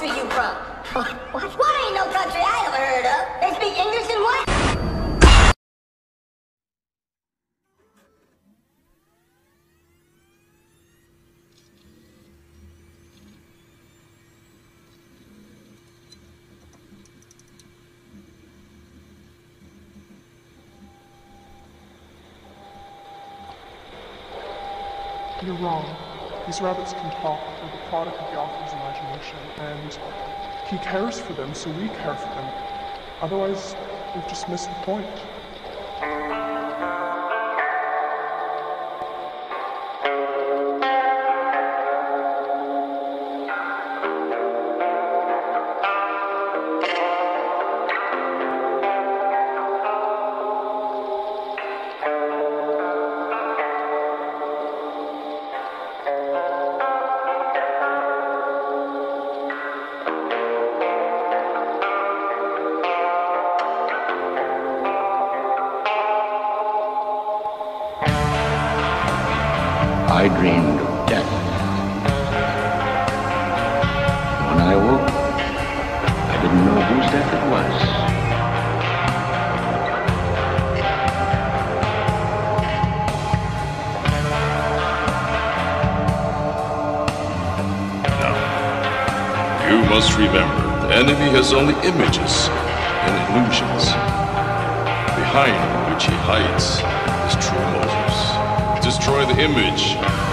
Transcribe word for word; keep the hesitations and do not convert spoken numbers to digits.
country you from? What? What ain't no country I ever heard of? They speak English and what? You're wrong. These rabbits can talk, they're the product of the author's imagination, and he cares for them, so we care for them. Otherwise, we've just missed the point. I dreamed of death. When I awoke, I didn't know whose death it was. Now, you must remember, the enemy has only images and illusions, behind which he hides his true motives. Destroy the image.